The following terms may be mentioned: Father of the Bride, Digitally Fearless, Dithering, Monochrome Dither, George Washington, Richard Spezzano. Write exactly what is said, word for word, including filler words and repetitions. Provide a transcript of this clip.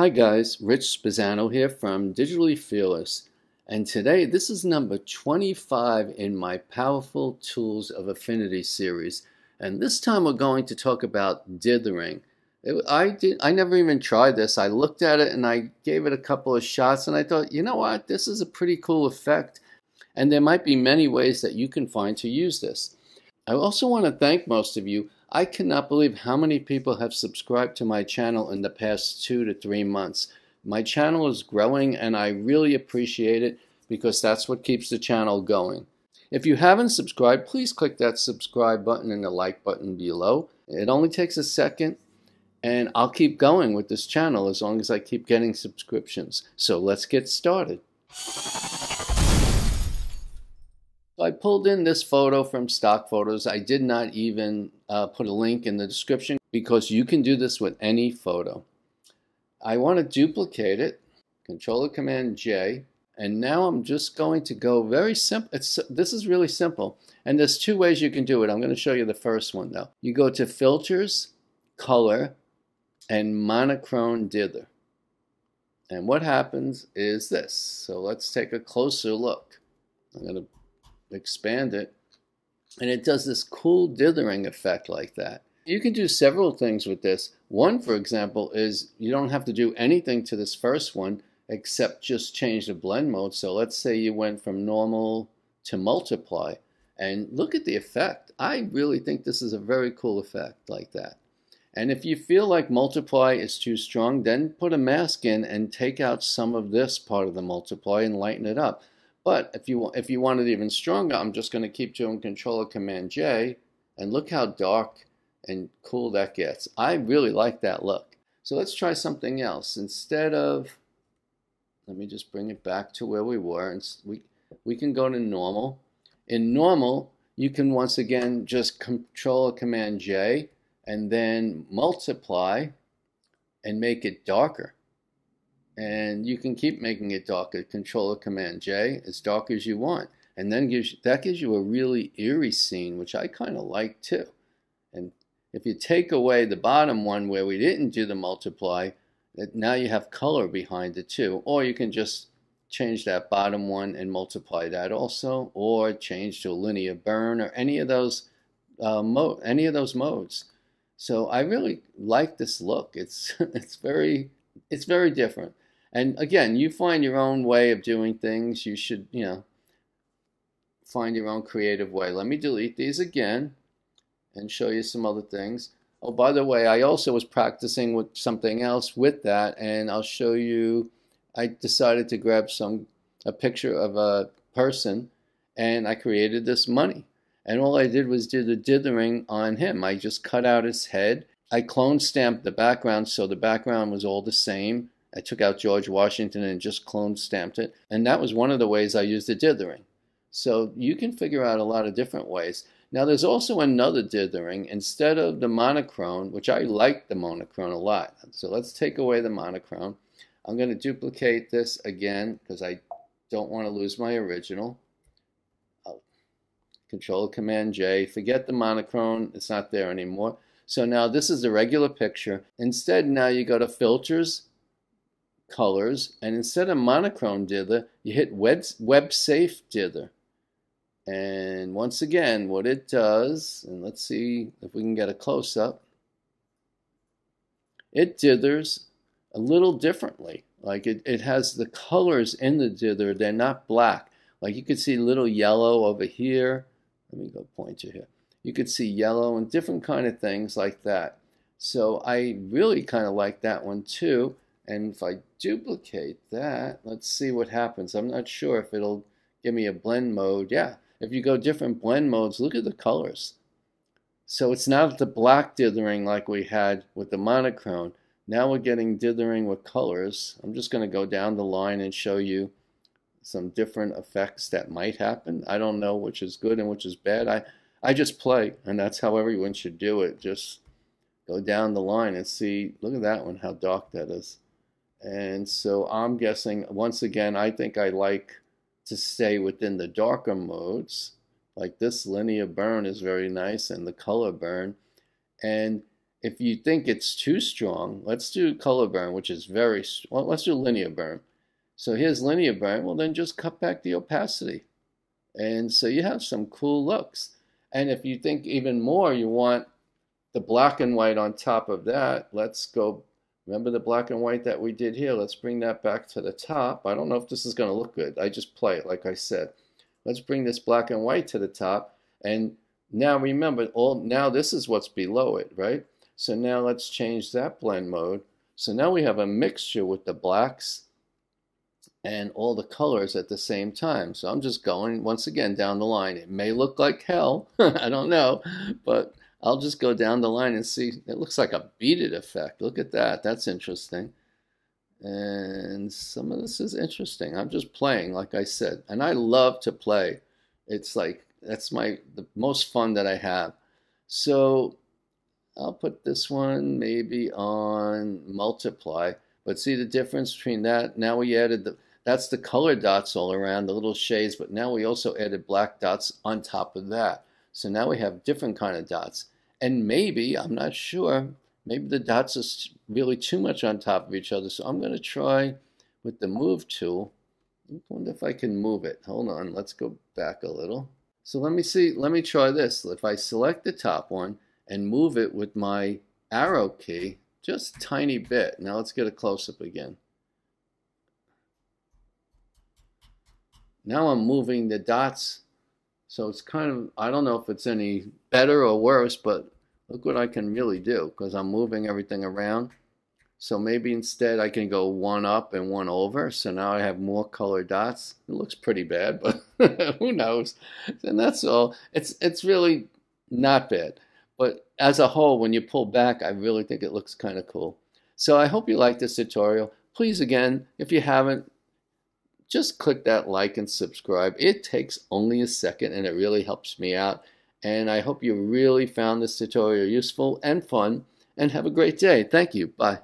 Hi guys, Rich Spezzano here from Digitally Fearless, and today this is number twenty-five in my Powerful Tools of Affinity series, and this time we're going to talk about dithering. It, I, did, I never even tried this. I looked at it and I gave it a couple of shots and I thought, you know what, this is a pretty cool effect, and there might be many ways that you can find to use this. I also want to thank most of you. I cannot believe how many people have subscribed to my channel in the past two to three months. My channel is growing and I really appreciate it because that's what keeps the channel going. If you haven't subscribed, please click that subscribe button and the like button below. It only takes a second and I'll keep going with this channel as long as I keep getting subscriptions. So let's get started. I pulled in this photo from stock photos. I did not even uh, put a link in the description because you can do this with any photo. I want to duplicate it, Control or Command J, and now I'm just going to go very simple. This is really simple, and there's two ways you can do it. I'm going to show you the first one though. You go to Filters, Color, and Monochrome Dither. And what happens is this. So let's take a closer look. I'm going to expand it, and it does this cool dithering effect like that. You can do several things with this. One, for example, is you don't have to do anything to this first one except just change the blend mode. So let's say you went from normal to multiply, and look at the effect. I really think this is a very cool effect like that. And if you feel like multiply is too strong, then put a mask in and take out some of this part of the multiply and lighten it up. But if you, if you want it even stronger, I'm just going to keep doing Control or Command J, and look how dark and cool that gets. I really like that look. So let's try something else. Instead of, let me just bring it back to where we were, and we, we can go to Normal. In Normal, you can once again just Control or Command J, and then multiply and make it darker. And you can keep making it darker. Control or Command J, as dark as you want, and then gives you, that gives you a really eerie scene, which I kind of like too. And if you take away the bottom one where we didn't do the multiply, that now you have color behind it too. Or you can just change that bottom one and multiply that also, or change to a linear burn, or any of those uh, mo any of those modes. So I really like this look. It's it's very it's very different. And again, you find your own way of doing things. You should, you know, find your own creative way. Let me delete these again and show you some other things. Oh, by the way, I also was practicing with something else with that, and I'll show you. I decided to grab some a picture of a person, and I created this money. And all I did was do the dithering on him. I just cut out his head. I clone stamped the background, so the background was all the same. I took out George Washington and just clone stamped it. And that was one of the ways I used the dithering. So you can figure out a lot of different ways. Now there's also another dithering. Instead of the monochrome, which I like the monochrome a lot. So let's take away the monochrome. I'm going to duplicate this again because I don't want to lose my original. Oh. Control Command J. Forget the monochrome. It's not there anymore. So now this is the regular picture. Instead, now you go to Filters, Colors, and instead of Monochrome Dither, you hit web, web Safe Dither. And once again, what it does, and let's see if we can get a close-up, it dithers a little differently. Like it, it has the colors in the dither, they're not black. Like you could see little yellow over here. Let me go point you here. You could see yellow and different kind of things like that. So I really kind of like that one too. And if I duplicate that, let's see what happens. I'm not sure if it'll give me a blend mode. Yeah, if you go different blend modes, look at the colors. So it's not the black dithering like we had with the monochrome. Now we're getting dithering with colors. I'm just going to go down the line and show you some different effects that might happen. I don't know which is good and which is bad. I, I just play, and that's how everyone should do it. Just go down the line and see. Look at that one, how dark that is. And so I'm guessing, once again, I think I like to stay within the darker modes. Like this linear burn is very nice, and the color burn. And if you think it's too strong, let's do color burn, which is very, well, let's do linear burn. So here's linear burn. Well, then just cut back the opacity. And so you have some cool looks. And if you think even more, you want the black and white on top of that, let's go, remember the black and white that we did here? Let's bring that back to the top. I don't know if this is going to look good. I just play it, like I said. Let's bring this black and white to the top. And now remember, all now this is what's below it, right? So now let's change that blend mode. So now we have a mixture with the blacks and all the colors at the same time. So I'm just going, once again, down the line. It may look like hell. I don't know. But I'll just go down the line and see. It looks like a beaded effect. Look at that. That's interesting. And some of this is interesting. I'm just playing, like I said. And I love to play. It's like, that's my the most fun that I have. So I'll put this one maybe on multiply. But see the difference between that? Now we added the, that's the color dots all around, the little shades. But now we also added black dots on top of that. So now we have different kind of dots. And maybe, I'm not sure, maybe the dots are really too much on top of each other. So I'm going to try with the move tool. I wonder if I can move it. Hold on, let's go back a little. So let me see, let me try this. If I select the top one and move it with my arrow key, just a tiny bit. Now let's get a close-up again. Now I'm moving the dots. So it's kind of, I don't know if it's any better or worse, but look what I can really do because I'm moving everything around. So maybe instead I can go one up and one over. So now I have more color dots. It looks pretty bad, but who knows? And that's all. It's, it's really not bad. But as a whole, when you pull back, I really think it looks kind of cool. So I hope you like this tutorial. Please, again, if you haven't, just click that like and subscribe. It takes only a second and it really helps me out. And I hope you really found this tutorial useful and fun and have a great day. Thank you. Bye.